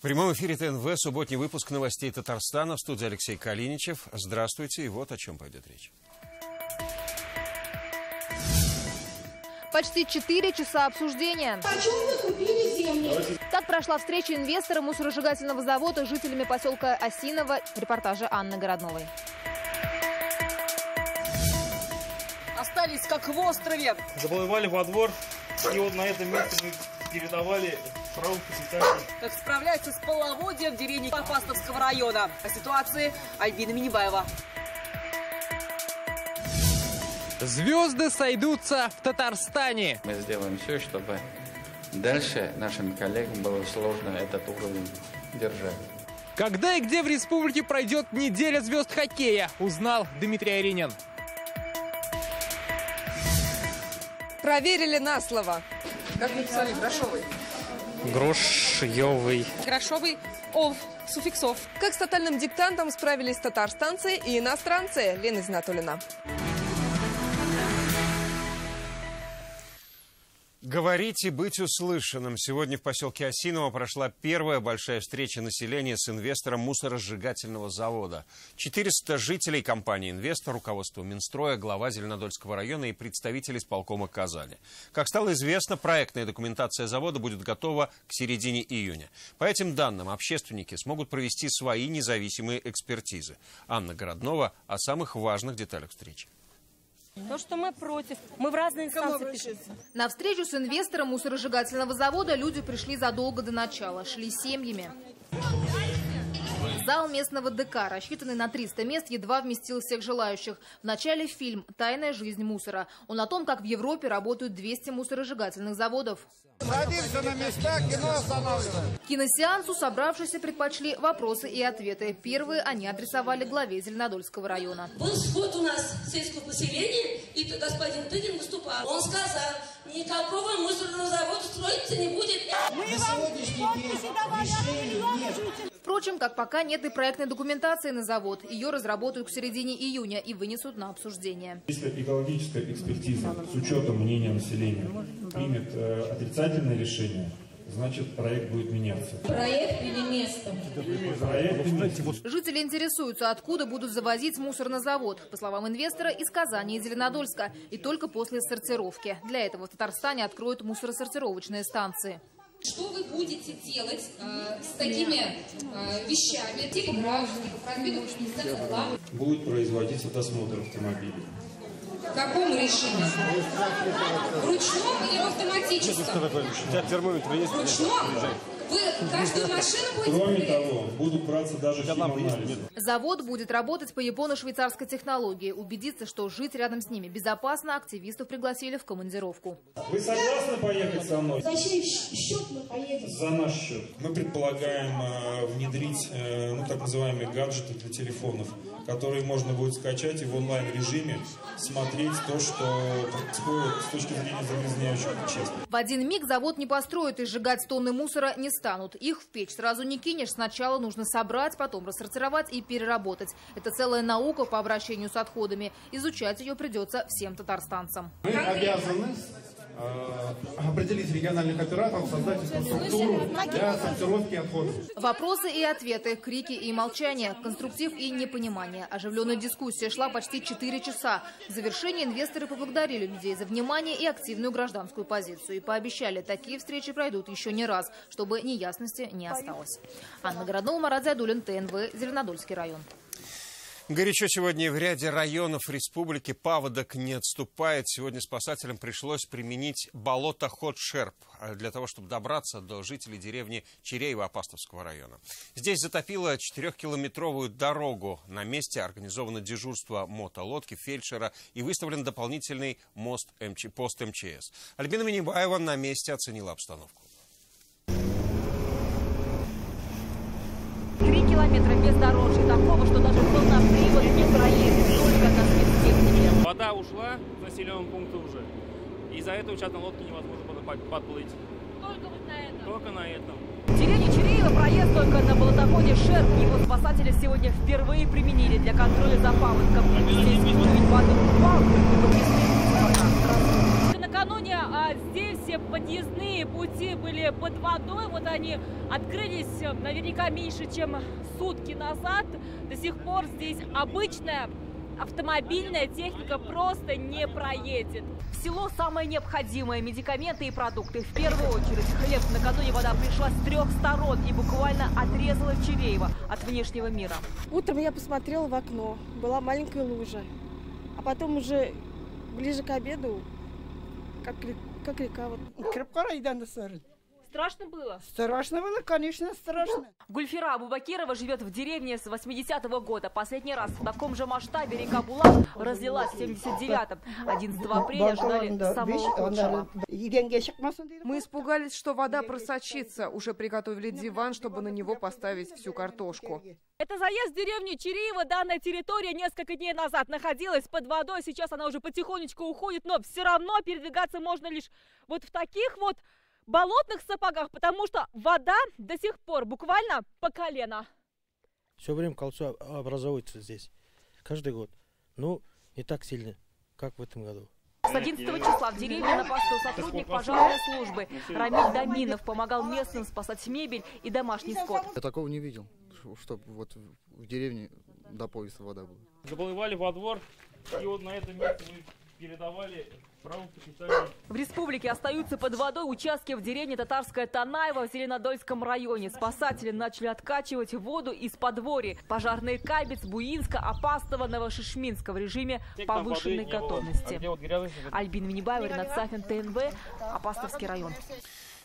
В прямом эфире ТНВ субботний выпуск новостей Татарстана. В студии Алексей Калиничев. Здравствуйте. И вот о чем пойдет речь. Почти 4 часа обсуждения. Почему вы купили землю? Так прошла встреча инвестора мусоросжигательного завода с жителями поселка Осиново. В репортаже Анны Городновой. Остались как в острове. Заплывали во двор, и вот на этом месте мы передавали право посетителям. Как справляются с половодьем в деревне Апастовского района. О ситуации Альбина Минибаева. Звезды сойдутся в Татарстане. Мы сделаем все, чтобы дальше нашим коллегам было сложно этот уровень держать. Когда и где в республике пройдет неделя звезд хоккея, узнал Дмитрий Аринин. Проверили на слово. Как написали? Грошовый. Грошёвый. Грошёвый ов суффиксов. Как с тотальным диктантом справились татарстанцы и иностранцы? Лена Зинатулина. Говорить и быть услышанным. Сегодня в поселке Осиново прошла первая большая встреча населения с инвестором мусоросжигательного завода. 400 жителей компании «Инвестор», руководство Минстроя, глава Зеленодольского района и представители исполкома Казани. Как стало известно, проектная документация завода будет готова к середине июня. По этим данным, общественники смогут провести свои независимые экспертизы. Анна Городнова о самых важных деталях встречи. То, что мы против. Мы в разные инстанции пишем. На встречу с инвестором мусоросжигательного завода люди пришли задолго до начала. Шли семьями. Зал местного ДК, рассчитанный на 300 мест, едва вместил всех желающих. В начале фильм «Тайная жизнь мусора». Он о том, как в Европе работают 200 мусоросжигательных заводов. Садимся на места, кино останавливаем. Киносеансу собравшиеся предпочли вопросы и ответы. Первые они адресовали главе Зеленодольского района. Был сход у нас сельского поселения, и господин Тыгин выступал. Он сказал, никакого мусорного завода строиться не будет. Мы вам подписи давали миллионы жителей. Впрочем, как пока нет и проектной документации на завод. Ее разработают к середине июня и вынесут на обсуждение. Если экологическая экспертиза с учетом мнения населения примет отрицательное решение, значит, проект будет меняться. Проект или место? Жители интересуются, откуда будут завозить мусор на завод. По словам инвестора, из Казани и Зеленодольска. И только после сортировки. Для этого в Татарстане откроют мусоросортировочные станции. Что вы будете делать с такими вещами? Типа гражданников, разбитых администраций главы? Будет производиться досмотр автомобилей. В каком режиме? В ручном или в автоматическом? Ручном? Вы каждую машину будете? Кроме того, будут браться даже фильм-анализ. Завод будет работать по японо-швейцарской технологии. Убедиться, что жить рядом с ними безопасно, активистов пригласили в командировку. Вы согласны поехать со мной? За чей счет мы поедем? За наш счет. Мы предполагаем внедрить так называемые гаджеты для телефонов, которые можно будет скачать и в онлайн-режиме смотреть то, что происходит с точки зрения загрязняющих веществ. В один миг завод не построят и сжигать тонны мусора не станут. Их в печь сразу не кинешь. Сначала нужно собрать, потом рассортировать и переработать. Это целая наука по обращению с отходами. Изучать ее придется всем татарстанцам. Мы обязаны определить региональных операторов, создать инфраструктуру для сортировки отходов. Вопросы и ответы, крики и молчание, конструктив и непонимание. Оживленная дискуссия шла почти 4 часа. В завершении инвесторы поблагодарили людей за внимание и активную гражданскую позицию. И пообещали, такие встречи пройдут еще не раз, чтобы неясности не осталось. Анна Городнова, Марат Зайдуллин, ТНВ, Зеленодольский район. Горячо сегодня в ряде районов республики. Паводок не отступает. Сегодня спасателям пришлось применить болотоход «Шерп» для того, чтобы добраться до жителей деревни Чиреево Апастовского района. Здесь затопило 4-километровую дорогу. На месте организовано дежурство мотолодки, фельдшера и выставлен дополнительный пост МЧС. Альбина Минибаева на месте оценила обстановку. 3 километра бездорожья такого, что даже кто на привод не проедет, только на сверхтехнике. Вода ушла с населенного пункта уже. Из-за этого сейчас на лодке невозможно подплыть. Только вот на этом? Только на этом. В деревне Чиреево проезд только на болотоходе «Шерп». Его спасатели сегодня впервые применили для контроля за паводком. Здесь уровень воды упал, только накануне здесь подъездные пути были под водой. Вот они открылись наверняка меньше, чем сутки назад. До сих пор здесь обычная автомобильная техника просто не проедет. В село самое необходимое – медикаменты и продукты. В первую очередь хлеб. Накануне вода пришла с трех сторон и буквально отрезала Чиреево от внешнего мира. Утром я посмотрела в окно. Была маленькая лужа. А потом уже ближе к обеду, как река. Страшно было? Страшно было, конечно, страшно. Гульфира Абубакирова живет в деревне с 80-го года. Последний раз в таком же масштабе река Булак разлилась в 79-м. 11 апреля ждали самого худшего. Мы испугались, что вода просочится. Уже приготовили диван, чтобы на него поставить всю картошку. Это заезд в деревню Чиреево. Данная территория несколько дней назад находилась под водой. Сейчас она уже потихонечку уходит, но все равно передвигаться можно лишь вот в таких вот болотных сапогах, потому что вода до сих пор буквально по колено. Все время кольцо образуется здесь. Каждый год. Ну, не так сильно, как в этом году. С 11 числа в деревне на посту сотрудник пожарной службы Рамиль Даминов помогал местным спасать мебель и домашний скот. Я такого не видел, чтобы вот в деревне до пояса вода была. Заплывали во двор, и вот на это место мы передавали. В республике остаются под водой участки в деревне Татарская Танаева в Зеленодольском районе. Спасатели начали откачивать воду из подворья. Пожарные Кабец, Буинска, Апастова, Новошишминска в режиме повышенной готовности. Альбина Минибаева, Ренат Сафин, ТНВ, Апастовский район.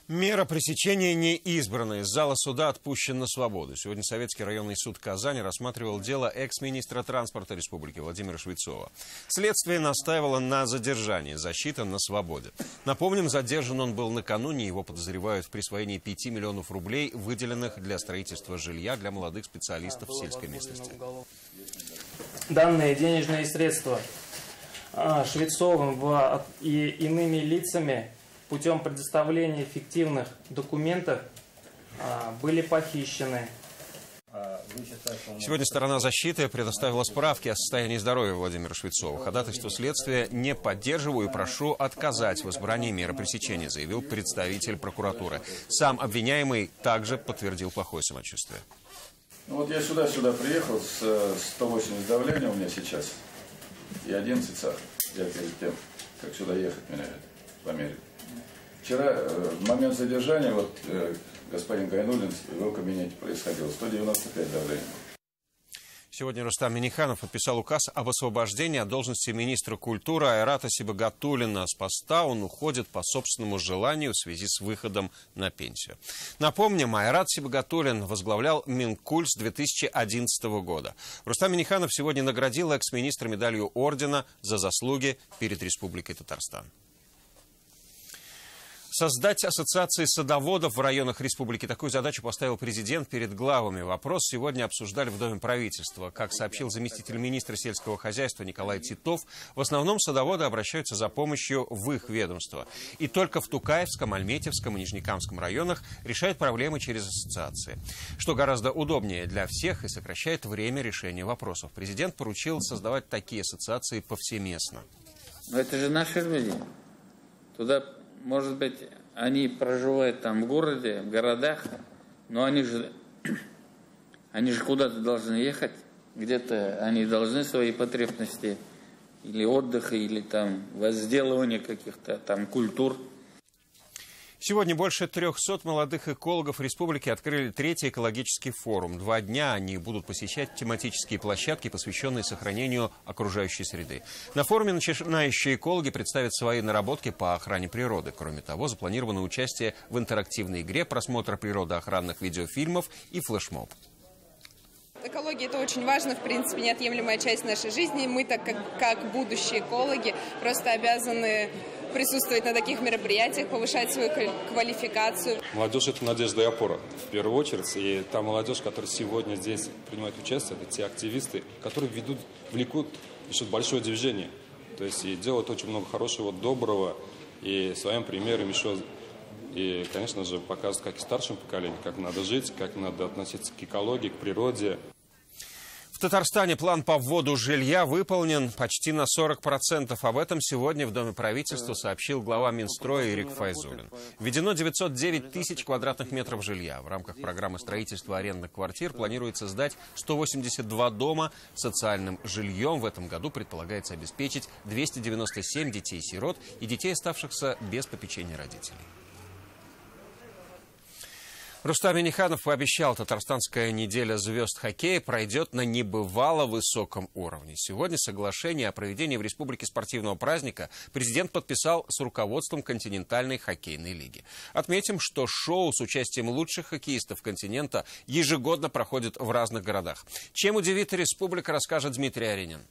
Мера пресечения не избрана. Из зала суда отпущен на свободу. Сегодня Советский районный суд Казани рассматривал дело экс-министра транспорта республики Владимира Швейцова. Следствие настаивало на задержании. Защита на свободе. Напомним, задержан он был накануне. Его подозревают в присвоении 5 миллионов рублей, выделенных для строительства жилья для молодых специалистов в сельской местности. Данные денежные средства Швейцовым и иными лицами путем предоставления фиктивных документов были похищены. Сегодня сторона защиты предоставила справки о состоянии здоровья Владимира Швейцова. Ходатайство следствия не поддерживаю и прошу отказать в избрании меры пресечения, заявил представитель прокуратуры. Сам обвиняемый также подтвердил плохое самочувствие. Ну вот я сюда приехал с 180 давления у меня сейчас и 11 сахар. Я перед тем, как сюда ехать, меня померили. Вчера, в момент задержания, вот господин Гайнулин в его кабинете происходило 195 давления. Сегодня Рустам Минниханов подписал указ об освобождении от должности министра культуры Айрата Сибагатулина. С поста он уходит по собственному желанию в связи с выходом на пенсию. Напомним, Айрат Сибагатулин возглавлял Минкульт с 2011 года. Рустам Минниханов сегодня наградил экс-министра медалью ордена за заслуги перед Республикой Татарстан. Создать ассоциации садоводов в районах республики. Такую задачу поставил президент перед главами. Вопрос сегодня обсуждали в Доме правительства. Как сообщил заместитель министра сельского хозяйства Николай Цитов, в основном садоводы обращаются за помощью в их ведомство. И только в Тукаевском, Альметьевском и Нижнекамском районах решают проблемы через ассоциации. Что гораздо удобнее для всех и сокращает время решения вопросов. Президент поручил создавать такие ассоциации повсеместно. Но это же наши люди. Туда... Может быть, они проживают там в городе, в городах, но они же куда-то должны ехать, где-то они должны свои потребности или отдыха, или там возделывания каких-то там культур. Сегодня больше 300 молодых экологов республики открыли третий экологический форум. 2 дня они будут посещать тематические площадки, посвященные сохранению окружающей среды. На форуме начинающие экологи представят свои наработки по охране природы. Кроме того, запланировано участие в интерактивной игре, просмотр природоохранных видеофильмов и флешмоб. Экология – это очень важно, в принципе, неотъемлемая часть нашей жизни. Мы, так как будущие экологи, просто обязаны присутствовать на таких мероприятиях, повышать свою квалификацию. Молодежь – это надежда и опора, в первую очередь. И та молодежь, которая сегодня здесь принимает участие, это те активисты, которые влекут еще большое движение. То есть и делают очень много хорошего, доброго. И своим примером еще... И, конечно же, показывают, как и старшему поколению, как надо жить, как надо относиться к экологии, к природе. В Татарстане план по вводу жилья выполнен почти на 40%. Об этом сегодня в Доме правительства сообщил глава Минстроя Ирик Файзуллин. Введено 909 тысяч квадратных метров жилья. В рамках программы строительства арендных квартир планируется сдать 182 дома. Социальным жильем в этом году предполагается обеспечить 297 детей-сирот и детей, оставшихся без попечения родителей. Рустам Минниханов пообещал, татарстанская неделя звезд хоккея пройдет на небывало высоком уровне. Сегодня соглашение о проведении в республике спортивного праздника президент подписал с руководством континентальной хоккейной лиги. Отметим, что шоу с участием лучших хоккеистов континента ежегодно проходит в разных городах. Чем удивит республика, расскажет Дмитрий Аринин.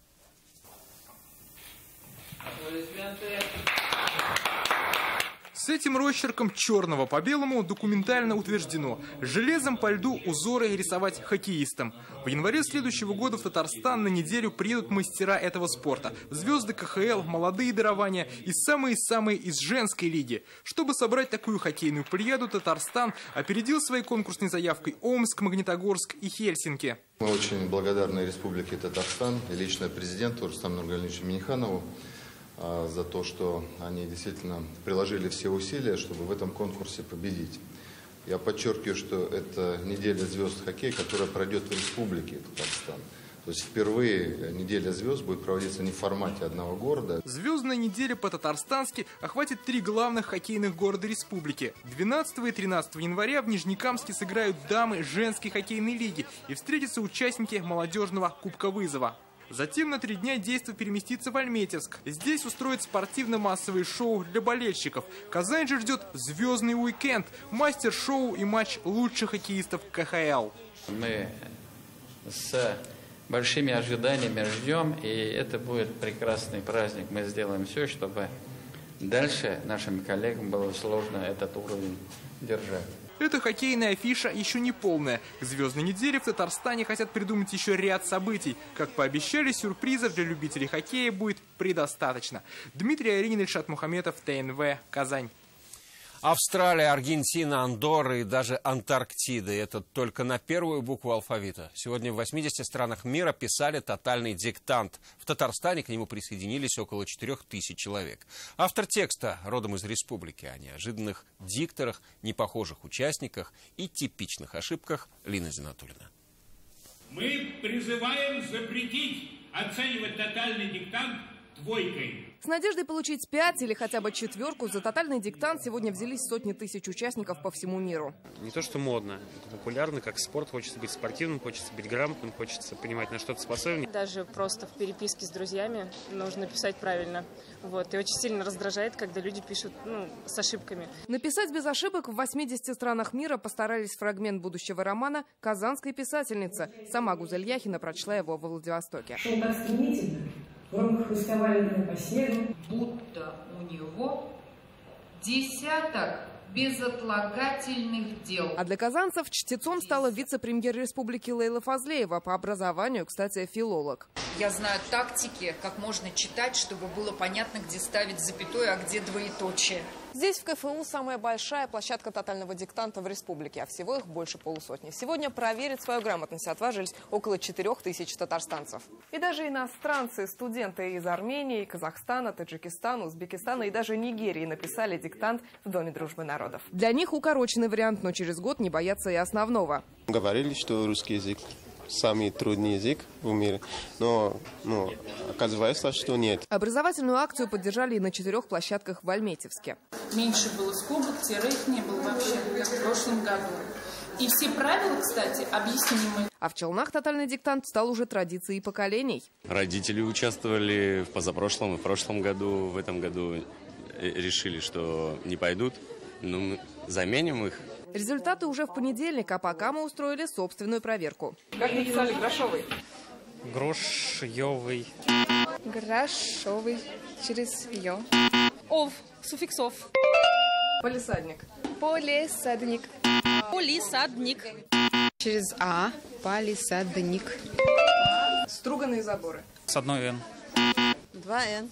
С этим росчерком черного по белому документально утверждено – железом по льду узоры рисовать хоккеистам. В январе следующего года в Татарстан на неделю приедут мастера этого спорта – звезды КХЛ, молодые дарования и самые-самые из женской лиги. Чтобы собрать такую хоккейную плеяду, Татарстан опередил своей конкурсной заявкой Омск, Магнитогорск и Хельсинки. Мы очень благодарны Республике Татарстан и лично президенту Рустаму Нургалиевичу Минниханову за то, что они действительно приложили все усилия, чтобы в этом конкурсе победить. Я подчеркиваю, что это неделя звезд хоккея, которая пройдет в республике Татарстан. То есть впервые неделя звезд будет проводиться не в формате одного города. Звездная неделя по-татарстански охватит три главных хоккейных города республики. 12 и 13 января в Нижнекамске сыграют дамы женской хоккейной лиги и встретятся участники молодежного Кубка Вызова. Затем на 3 дня действие переместится в Альметьевск. Здесь устроят спортивно-массовые шоу для болельщиков. Казань же ждет звездный уикенд, мастер-шоу и матч лучших хоккеистов КХЛ. Мы с большими ожиданиями ждем, и это будет прекрасный праздник. Мы сделаем все, чтобы дальше нашим коллегам было сложно этот уровень держать. Эта хоккейная афиша еще не полная. К звездной неделе в Татарстане хотят придумать еще ряд событий. Как пообещали, сюрпризов для любителей хоккея будет предостаточно. Дмитрий Аринин, Ильшат Мухаметов, ТНВ, Казань. Австралия, Аргентина, Андорра и даже Антарктида. И это только на первую букву алфавита. Сегодня в 80 странах мира писали «Тотальный диктант». В Татарстане к нему присоединились около 4000 человек. Автор текста родом из республики. О неожиданных дикторах, непохожих участниках и типичных ошибках Лена Зинатулина. Мы призываем запретить оценивать «Тотальный диктант» двойкой. С надеждой получить 5 или хотя бы 4 за тотальный диктант сегодня взялись сотни тысяч участников по всему миру. Не то, что модно, это популярно, как спорт. Хочется быть спортивным, хочется быть грамотным, хочется понимать, на что ты способен. Даже просто в переписке с друзьями нужно писать правильно. Вот. И очень сильно раздражает, когда люди пишут с ошибками. Написать без ошибок в 80 странах мира постарались фрагмент будущего романа казанской писательницы. Сама Гузель Яхина прочла его во Владивостоке. Громко хрустовали по снегу. Будто у него 10 безотлагательных дел. А для казанцев чтецом стала вице-премьер республики Лейла Фазлеева. По образованию, кстати, филолог. Я знаю тактики, как можно читать, чтобы было понятно, где ставить запятую, а где двоеточие. Здесь в КФУ самая большая площадка тотального диктанта в республике, а всего их больше полусотни. Сегодня проверить свою грамотность отважились около 4000 татарстанцев. И даже иностранцы, студенты из Армении, Казахстана, Таджикистана, Узбекистана и даже Нигерии написали диктант в Доме дружбы народов. Для них укороченный вариант, но через год не боятся и основного. Говорили, что русский язык самый трудный язык в мире, но оказывается, что нет. Образовательную акцию поддержали и на 4 площадках в Альметьевске. Меньше было скобок, тире их не было вообще, как в прошлом году. И все правила, кстати, объяснимы. А в Челнах тотальный диктант стал уже традицией поколений. Родители участвовали в позапрошлом и в прошлом году. В этом году решили, что не пойдут, но мы заменим их. Результаты уже в понедельник, а пока мы устроили собственную проверку. Как написали грошовый? Грошёвый. Грошовый через ё. Ов, суффиксов. Полисадник. Полисадник. Полисадник. Через А. Полисадник. Струганные заборы. С одной Н. 2 Н.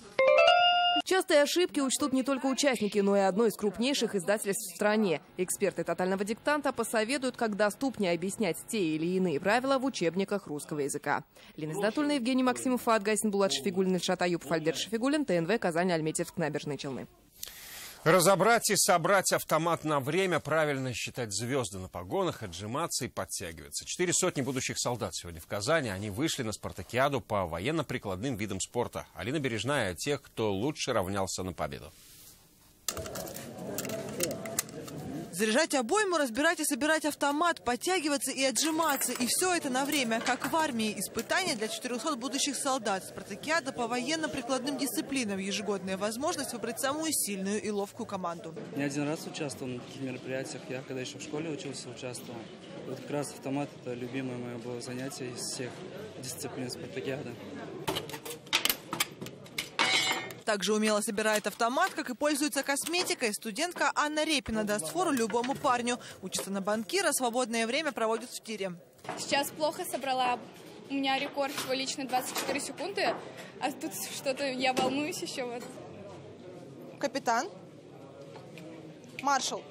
Частые ошибки учтут не только участники, но и одно из крупнейших издательств в стране. Эксперты «Тотального диктанта» посоветуют, как доступнее объяснять те или иные правила в учебниках русского языка. Лена Зинатулина, Евгений Максимов, Фаат Гайсин, Булат Шафигуллин, Ильшат Аюбов, Альберт Шафигуллин, ТНВ, Казань, Альметьевск, Набережные Челны. Разобрать и собрать автомат на время, правильно считать звезды на погонах, отжиматься и подтягиваться. 4 сотни будущих солдат сегодня в Казани. Они вышли на спартакиаду по военно-прикладным видам спорта. Алина Бережная о тех, кто лучше равнялся на победу. Заряжать обойму, разбирать и собирать автомат, подтягиваться и отжиматься. И все это на время, как в армии. Испытания для 400 будущих солдат. Спартакиада по военно-прикладным дисциплинам. Ежегодная возможность выбрать самую сильную и ловкую команду. Не один раз участвовал на таких мероприятиях. Я когда еще в школе учился, участвовал. Вот как раз автомат – это любимое мое было занятие из всех дисциплин спартакиады. Также умело собирает автомат, как и пользуется косметикой. Студентка Анна Репина даст фору любому парню. Учится на банкира, свободное время проводит в тире. Сейчас плохо собрала. У меня рекорд всего лично 24 секунды. А тут что-то я волнуюсь еще. Вот. Капитан. Маршал.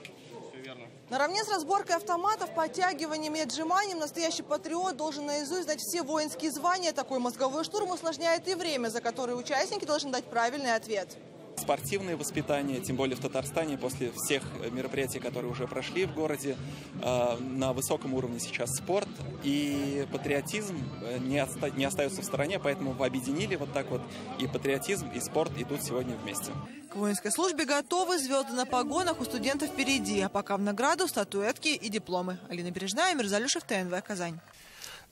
Все верно. Наравне с разборкой автоматов, подтягиванием и отжиманием настоящий патриот должен наизусть знать все воинские звания. Такой мозговой штурм усложняет и время, за которое участники должны дать правильный ответ. Спортивное воспитание, тем более в Татарстане, после всех мероприятий, которые уже прошли в городе, на высоком уровне сейчас спорт и патриотизм не остаются в стороне, поэтому объединили вот так вот и патриотизм, и спорт идут сегодня вместе. К воинской службе готовы, звезды на погонах у студентов впереди, а пока в награду статуэтки и дипломы. Алина Бережная, Мир Залюшев, ТНВ, Казань.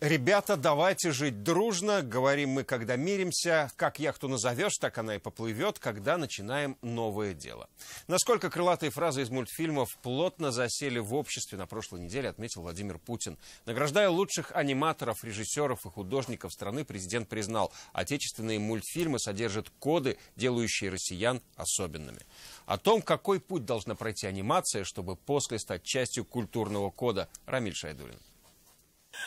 Ребята, давайте жить дружно, говорим мы, когда миримся. Как яхту назовешь, так она и поплывет, когда начинаем новое дело. Насколько крылатые фразы из мультфильмов плотно засели в обществе, на прошлой неделе отметил Владимир Путин. Награждая лучших аниматоров, режиссеров и художников страны, президент признал, отечественные мультфильмы содержат коды, делающие россиян особенными. О том, какой путь должна пройти анимация, чтобы после стать частью культурного кода, Рамиль Шайдулин.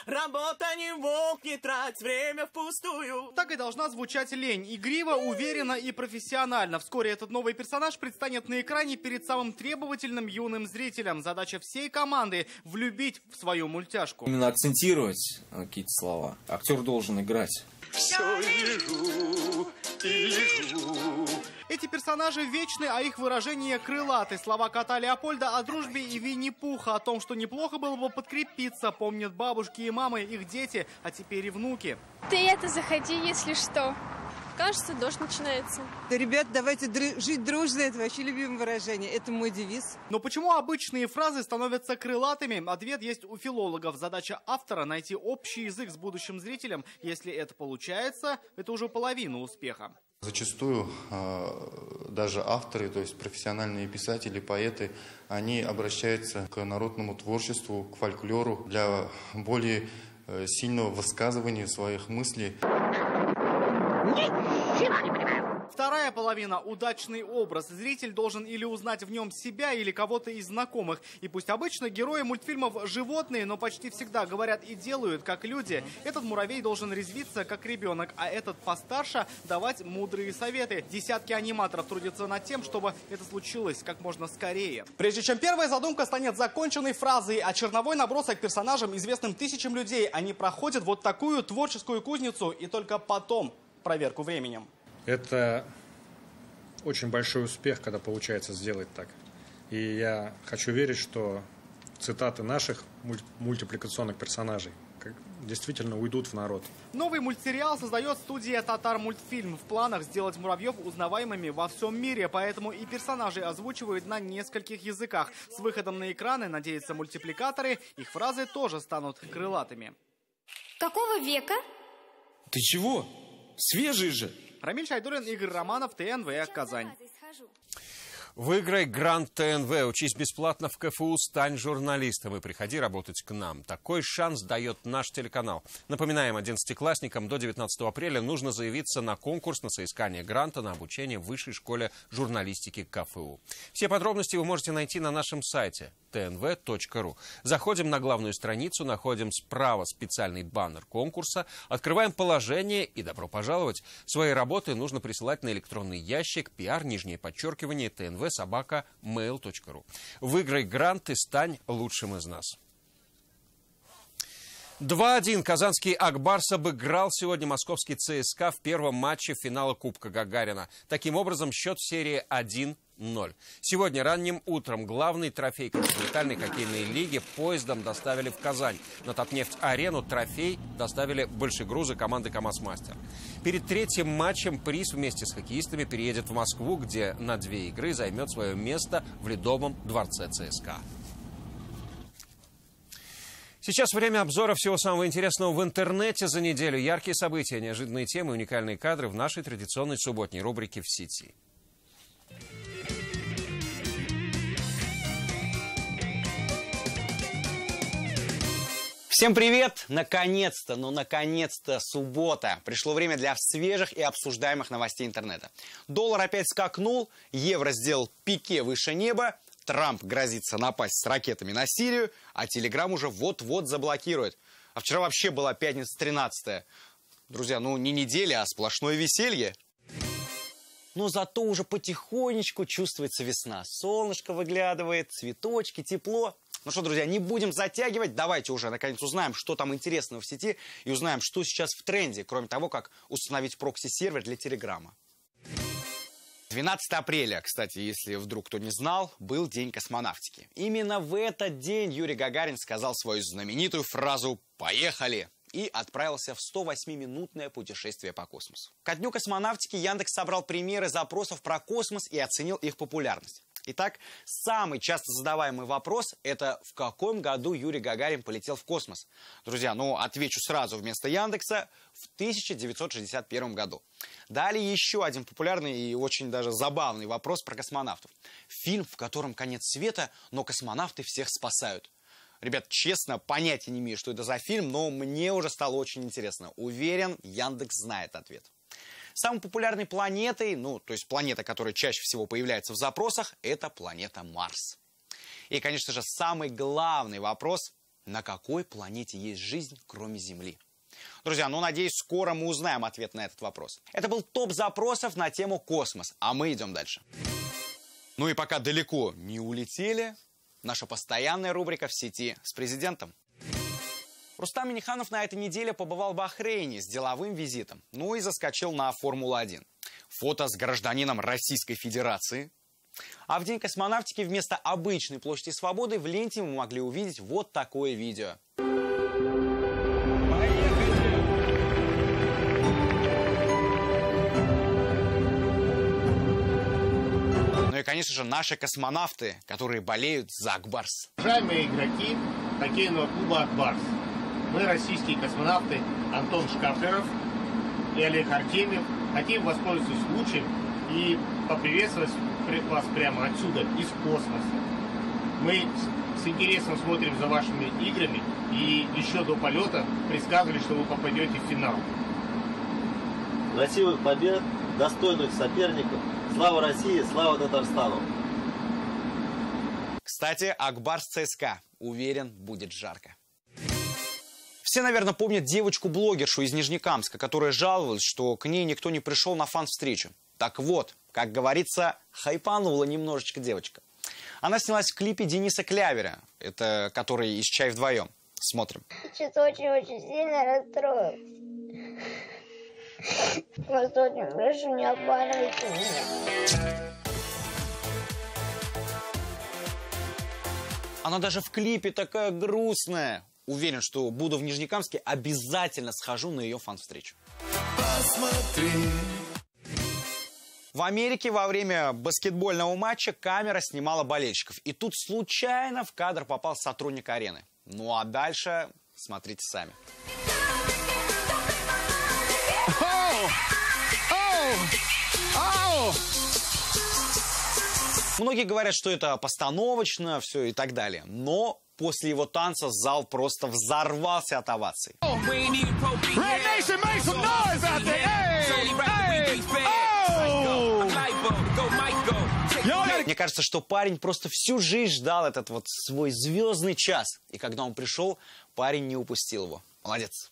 Работа не волк, не трать время впустую. Так и должна звучать лень. Игриво, уверенно и профессионально. Вскоре этот новый персонаж предстанет на экране перед самым требовательным юным зрителем. Задача всей команды – влюбить в свою мультяшку. Именно акцентировать какие-то слова. Актер должен играть. Все лежу и лежу. Эти персонажи вечны, а их выражения крылаты. Слова кота Леопольда о дружбе и Винни-Пуха, о том, что неплохо было бы подкрепиться, помнят бабушки и мамы, их дети, а теперь и внуки. Ты это заходи, если что. Кажется, дождь начинается. Да, ребят, давайте жить дружно, это вообще любимое выражение, это мой девиз. Но почему обычные фразы становятся крылатыми? Ответ есть у филологов. Задача автора – найти общий язык с будущим зрителем. Если это получается, это уже половина успеха. Зачастую даже авторы, то есть профессиональные писатели, поэты, они обращаются к народному творчеству, к фольклору для более сильного высказывания своих мыслей. Вторая половина – удачный образ. Зритель должен или узнать в нем себя, или кого-то из знакомых. И пусть обычно герои мультфильмов животные, но почти всегда говорят и делают, как люди. Этот муравей должен резвиться, как ребенок, а этот постарше давать мудрые советы. Десятки аниматоров трудятся над тем, чтобы это случилось как можно скорее. Прежде чем первая задумка станет законченной фразой, а черновой набросок персонажам, известным тысячам людей, они проходят вот такую творческую кузницу и только потом проверку временем. Это очень большой успех, когда получается сделать так. И я хочу верить, что цитаты наших мультипликационных персонажей действительно уйдут в народ. Новый мультсериал создает студия «Татармультфильм». В планах сделать муравьев узнаваемыми во всем мире, поэтому и персонажей озвучивают на нескольких языках. С выходом на экраны, надеются мультипликаторы, их фразы тоже станут крылатыми. Какого века? Ты чего? Свежие же! Рамиль Шайдулин, Игорь Романов, ТНВ, Казань. Выиграй грант ТНВ, учись бесплатно в КФУ, стань журналистом и приходи работать к нам. Такой шанс дает наш телеканал. Напоминаем, 11-классникам до 19 апреля нужно заявиться на конкурс на соискание гранта на обучение в Высшей школе журналистики КФУ. Все подробности вы можете найти на нашем сайте tnv.ru. Заходим на главную страницу, находим справа специальный баннер конкурса, открываем положение и добро пожаловать. Свои работы нужно присылать на электронный ящик pr_tnv@mail.ru. Выиграй грант и стань лучшим из нас. 2-1 казанский Акбарс обыграл сегодня московский ЦСКА в первом матче финала Кубка Гагарина. Таким образом, счет в серии 1-0. Сегодня ранним утром главный трофей континентальной хоккейной лиги поездом доставили в Казань. На Татнефть-арену трофей доставили большегрузы команды «КамАЗ-Мастер». Перед третьим матчем приз вместе с хоккеистами переедет в Москву, где на 2 игры займет свое место в Ледовом дворце ЦСКА. Сейчас время обзора всего самого интересного в интернете за неделю. Яркие события, неожиданные темы, уникальные кадры в нашей традиционной субботней рубрике «В сети». Всем привет! Наконец-то, наконец-то суббота. Пришло время для свежих и обсуждаемых новостей интернета. Доллар опять скакнул, евро сделал пике выше неба, Трамп грозится напасть с ракетами на Сирию, а Телеграм уже вот-вот заблокирует. А вчера вообще была пятница 13-я. Друзья, не неделя, а сплошное веселье. Но зато уже потихонечку чувствуется весна. Солнышко выглядывает, цветочки, тепло. Ну что, друзья, не будем затягивать. Давайте уже, наконец, узнаем, что там интересного в сети и узнаем, что сейчас в тренде, кроме того, как установить прокси-сервер для Телеграма. 12 апреля, кстати, если вдруг кто не знал, был День космонавтики. Именно в этот день Юрий Гагарин сказал свою знаменитую фразу «Поехали!» и отправился в 108-минутное путешествие по космосу. Ко дню космонавтики Яндекс собрал примеры запросов про космос и оценил их популярность. Итак, самый часто задаваемый вопрос – это в каком году Юрий Гагарин полетел в космос? Друзья, отвечу сразу вместо Яндекса – в 1961 году. Далее еще один популярный и очень даже забавный вопрос про космонавтов. Фильм, в котором конец света, но космонавты всех спасают. Ребят, честно, понятия не имею, что это за фильм, но мне уже стало очень интересно. Уверен, Яндекс знает ответ. Самой популярной планетой, то есть планета, которая чаще всего появляется в запросах, это планета Марс. И, конечно же, самый главный вопрос, на какой планете есть жизнь, кроме Земли? Друзья, надеюсь, скоро мы узнаем ответ на этот вопрос. Это был топ запросов на тему космос, а мы идем дальше. И пока далеко не улетели, наша постоянная рубрика «В сети с президентом». Рустам Минниханов на этой неделе побывал в Бахрейне с деловым визитом, и заскочил на Формулу-1. Фото с гражданином Российской Федерации. А в День космонавтики вместо обычной площади Свободы в ленте мы могли увидеть вот такое видео. И, конечно же, наши космонавты, которые болеют за Акбарс. Уважаемые игроки хоккейного клуба «Акбарс». Мы, российские космонавты Антон Шкаплеров и Олег Артемьев, хотим воспользоваться случаем и поприветствовать вас прямо отсюда, из космоса. Мы с интересом смотрим за вашими играми и еще до полета предсказывали, что вы попадете в финал. Красивых побед, достойных соперников. Слава России, слава Татарстану! Кстати, Акбарс ЦСКА. Уверен, будет жарко. Все, наверное, помнят девочку-блогершу из Нижнекамска, которая жаловалась, что к ней никто не пришел на фан-встречу. Так вот, как говорится, хайпанула немножечко девочка. Она снялась в клипе Дениса Клявера, это который из «Чай вдвоем». Смотрим. Сейчас очень-очень сильно расстроилась. Просто очень больше не обманывайте меня. Она даже в клипе такая грустная. Уверен, что буду в Нижнекамске, обязательно схожу на ее фан-встречу. В Америке во время баскетбольного матча камера снимала болельщиков. И тут случайно в кадр попал сотрудник арены. А дальше смотрите сами. Многие говорят, что это постановочно, все и так далее. Но после его танца зал просто взорвался от оваций. Мне кажется, что парень просто всю жизнь ждал этот вот свой звездный час. И когда он пришел, парень не упустил его. Молодец.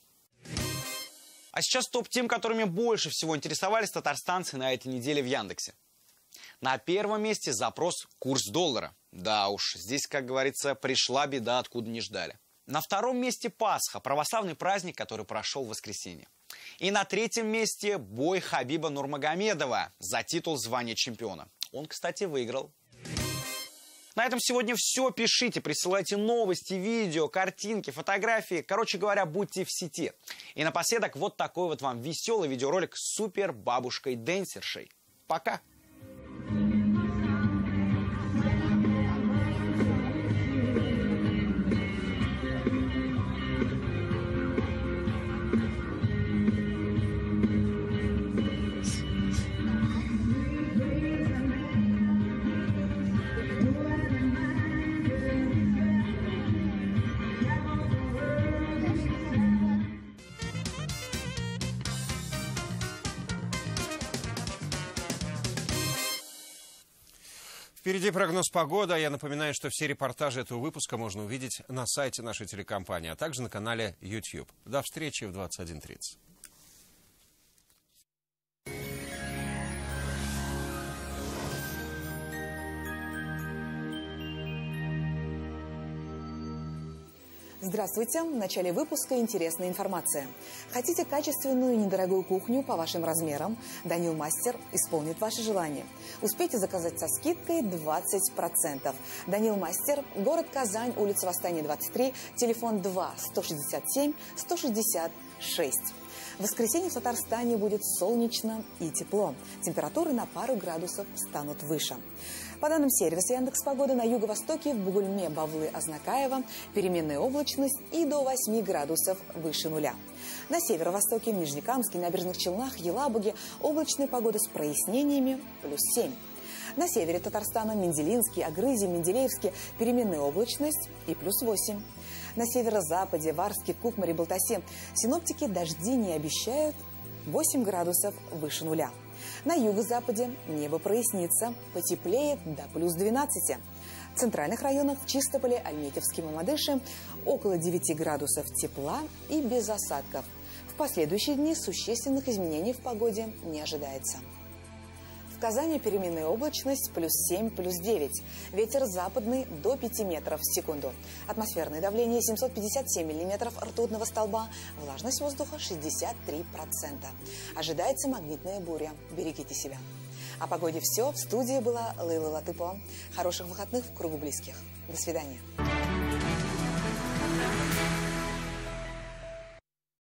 А сейчас топ-тем, которыми больше всего интересовались татарстанцы на этой неделе в Яндексе. На первом месте запрос «Курс доллара». Да уж, здесь, как говорится, пришла беда, откуда не ждали. На втором месте Пасха, православный праздник, который прошел в воскресенье. И на третьем месте бой Хабиба Нурмагомедова за титул звания чемпиона. Он, кстати, выиграл. На этом сегодня все. Пишите, присылайте новости, видео, картинки, фотографии. Короче говоря, будьте в сети. И напоследок вот такой вот вам веселый видеоролик с супер бабушкой-денсершей. Пока! Впереди прогноз погоды. Я напоминаю, что все репортажи этого выпуска можно увидеть на сайте нашей телекомпании, а также на канале YouTube. До встречи в 21:30. Здравствуйте! В начале выпуска интересная информация. Хотите качественную и недорогую кухню по вашим размерам? Данил Мастер исполнит ваши желания. Успейте заказать со скидкой 20%. Данил Мастер, город Казань, улица Восстания, 23, телефон 2-167-166. В воскресенье в Татарстане будет солнечно и тепло. Температуры на пару градусов станут выше. По данным сервиса Яндекс.Погода, на юго-востоке в Бугульме, Бавлы, Азнакаево переменная облачность и до 8 градусов выше нуля. На северо-востоке, в Нижнекамске, Набережных Челнах, Елабуге облачная погода с прояснениями плюс 7. На севере Татарстана, Менделинский, Агрызе, Менделеевске переменная облачность и плюс 8. На северо-западе, Варске, Кукмаре, Балтасе синоптики дожди не обещают, 8 градусов выше нуля. На юго-западе небо прояснится, потеплеет до плюс 12. В центральных районах в Чистополе, Альметьевске, Мамадыше около 9 градусов тепла и без осадков. В последующие дни существенных изменений в погоде не ожидается. В Казани переменная облачность плюс 7, плюс 9. Ветер западный до 5 метров в секунду. Атмосферное давление 757 миллиметров ртутного столба. Влажность воздуха 63%. Ожидается магнитная буря. Берегите себя. О погоде все. В студии была Лейла Латыпова. Хороших выходных в кругу близких. До свидания.